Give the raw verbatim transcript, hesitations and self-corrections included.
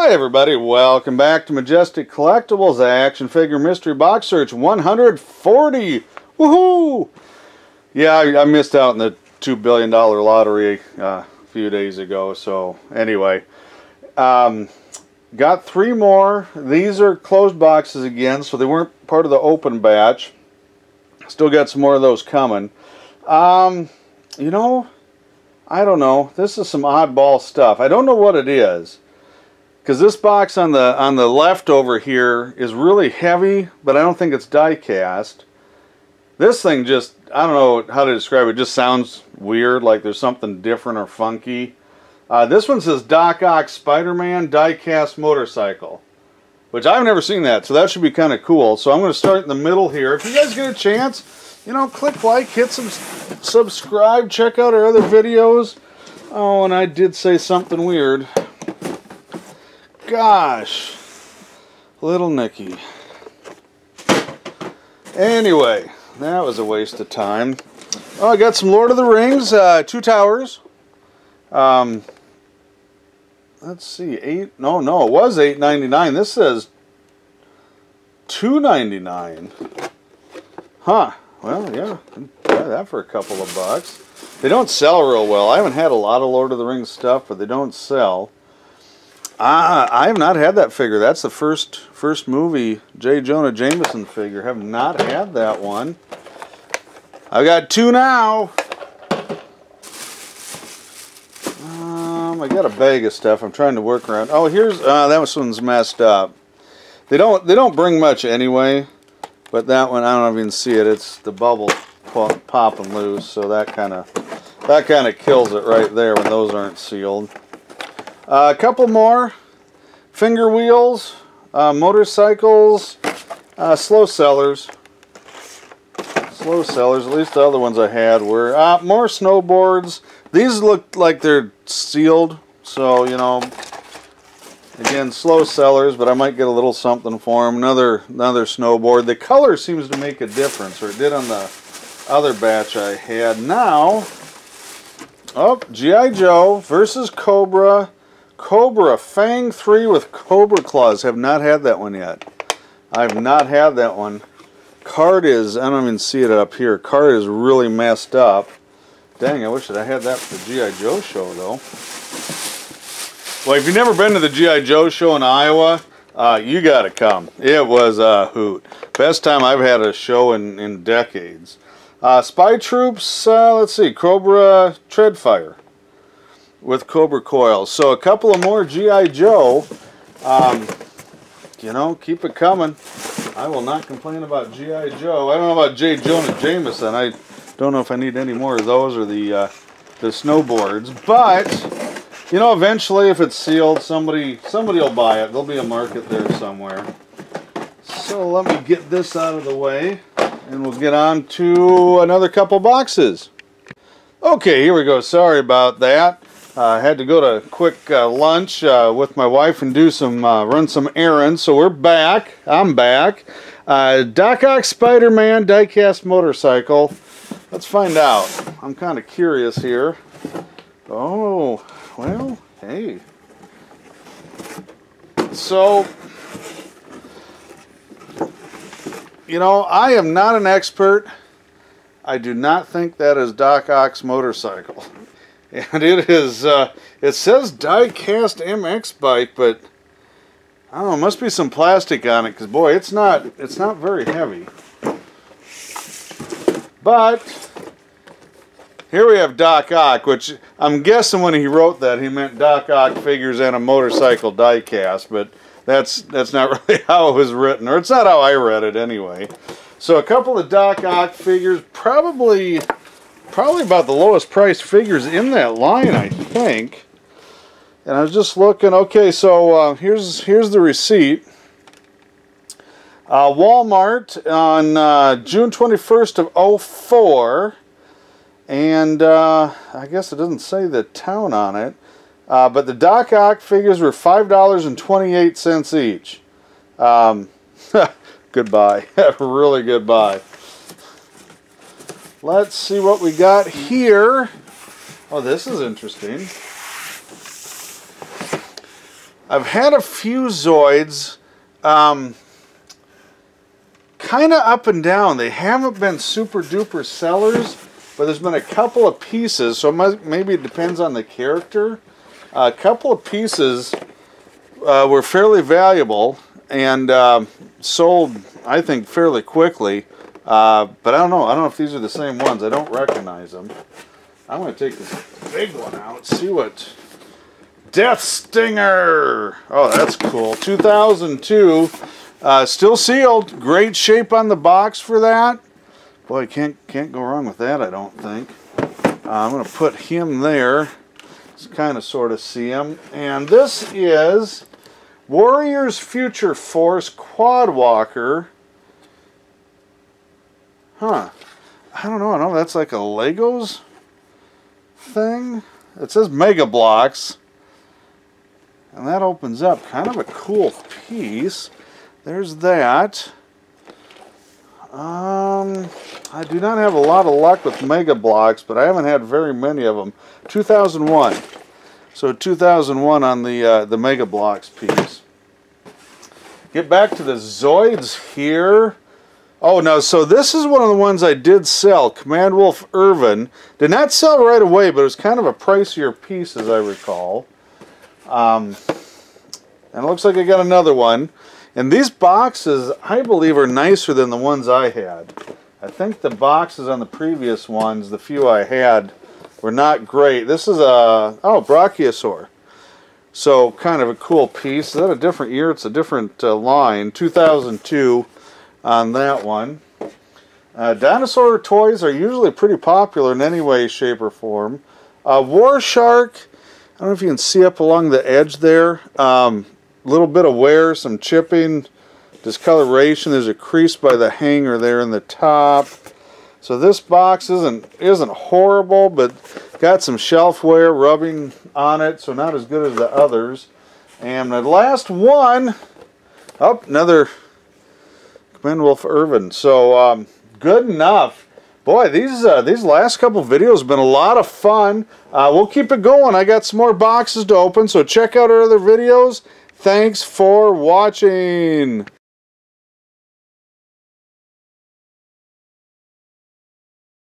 Hi everybody, welcome back to Majestic Collectibles Action Figure Mystery Box Search one hundred forty! Woohoo! Yeah, I, I missed out on the two billion dollar lottery uh, a few days ago, so anyway. Um, got three more. These are closed boxes again, so they weren't part of the open batch. Still got some more of those coming. Um, you know, I don't know. This is some oddball stuff. I don't know what it is. Because this box on the on the left over here is really heavy, but I don't think it's die cast. This thing just, I don't know how to describe it, just sounds weird, like there's something different or funky. Uh, this one says Doc Ock Spider-Man die cast motorcycle, which I've never seen that, so that should be kind of cool. So I'm going to start in the middle here. If you guys get a chance, you know, click like, hit some subscribe, check out our other videos. Oh, and I did say something weird. Gosh, little Nicky. Anyway, that was a waste of time. Oh, I got some Lord of the Rings, uh, Two Towers. Um, let's see, eight. No, no, it was eight ninety nine. This says two ninety nine. Huh? Well, yeah, buy that for a couple of bucks. They don't sell real well. I haven't had a lot of Lord of the Rings stuff, but they don't sell. Ah, I have not had that figure. That's the first first movie J. Jonah Jameson figure. Have not had that one. I've got two now. Um, I got a bag of stuff. I'm trying to work around. Oh, here's uh, that one's messed up. They don't they don't bring much anyway. But that one I don't even see it. It's the bubble pop, popping loose, so that kind of that kind of kills it right there when those aren't sealed. Uh, a couple more, finger wheels, uh, motorcycles, uh, slow sellers, slow sellers, at least the other ones I had were, uh, more snowboards. These look like they're sealed, so, you know, again, slow sellers, but I might get a little something for them. Another, another snowboard. The color seems to make a difference, or it did on the other batch I had. Now, oh, G I. Joe versus Cobra. Cobra Fang three with Cobra Claws. Have not had that one yet. I've not had that one. Card is, I don't even see it up here. Card is really messed up. Dang, I wish that I had that for the G I. Joe show, though. Well, if you've never been to the G I. Joe show in Iowa, uh, you got to come. It was a hoot. Best time I've had a show in, in decades. Uh, Spy Troops, uh, let's see, Cobra Treadfire with Cobra Coils. So a couple of more G I. Joe. Um, you know, keep it coming. I will not complain about G I. Joe. I don't know about J. Jonah Jameson. I don't know if I need any more of those or the, uh, the snowboards. But, you know, eventually if it's sealed, somebody, somebody will buy it. There'll be a market there somewhere. So let me get this out of the way, and we'll get on to another couple boxes. Okay, here we go. Sorry about that. I uh, had to go to a quick uh, lunch uh, with my wife and do some uh, run some errands. So we're back. I'm back. Uh, Doc Ock Spider-Man diecast motorcycle. Let's find out. I'm kind of curious here. Oh, well, hey. So, you know, I am not an expert. I do not think that is Doc Ock's motorcycle. And it is, uh, it says die-cast M X bike, but I don't know, must be some plastic on it, because boy, it's not, it's not very heavy. But, here we have Doc Ock, which I'm guessing when he wrote that, he meant Doc Ock figures and a motorcycle die-cast, but that's, that's not really how it was written, or it's not how I read it anyway. So a couple of Doc Ock figures, probably... Probably about the lowest priced figures in that line, I think. And I was just looking. Okay, so uh, here's here's the receipt. Uh, Walmart on uh, June twenty-first of oh four, and uh, I guess it doesn't say the town on it, uh, but the Doc Ock figures were five dollars and twenty-eight cents each. Um, goodbye, really goodbye. Let's see what we got here. Oh, this is interesting. I've had a few Zoids, um, kind of up and down. They haven't been super duper sellers, but there's been a couple of pieces, so it must, maybe it depends on the character. Uh, a couple of pieces uh, were fairly valuable and uh, sold, I think, fairly quickly. Uh, but I don't know. I don't know if these are the same ones. I don't recognize them. I'm going to take this big one out, see what... Death Stinger! Oh, that's cool. two thousand two. Uh, still sealed. Great shape on the box for that. Boy, can't, can't go wrong with that, I don't think. Uh, I'm going to put him there. Just kind of sort of see him. And this is Warriors Future Force Quadwalker. Huh. I don't know. I don't know. That's like a Legos thing. It says Mega Blocks. And that opens up. Kind of a cool piece. There's that. Um, I do not have a lot of luck with Mega Blocks, but I haven't had very many of them. two thousand one. So two thousand one on the, uh, the Mega Blocks piece. Get back to the Zoids here. Oh, no, so this is one of the ones I did sell. Command Wolf Irvin. Did not sell right away, but it was kind of a pricier piece, as I recall. Um, and it looks like I got another one. And these boxes, I believe, are nicer than the ones I had. I think the boxes on the previous ones, the few I had, were not great. This is a, oh, Brachiosaur. So, kind of a cool piece. Is that a different year? It's a different uh, line. two thousand two on that one. Uh, dinosaur toys are usually pretty popular in any way, shape, or form. Uh, War Shark... I don't know if you can see up along the edge there. A um, little bit of wear, some chipping, discoloration. There's a crease by the hanger there in the top. So this box isn't isn't horrible, but got some shelf wear, rubbing on it, so not as good as the others. And the last one, oh, another Command Wolf Irvin. So um, good enough. Boy, these uh, these last couple videos have been a lot of fun. Uh, we'll keep it going. I got some more boxes to open, so check out our other videos. Thanks for watching.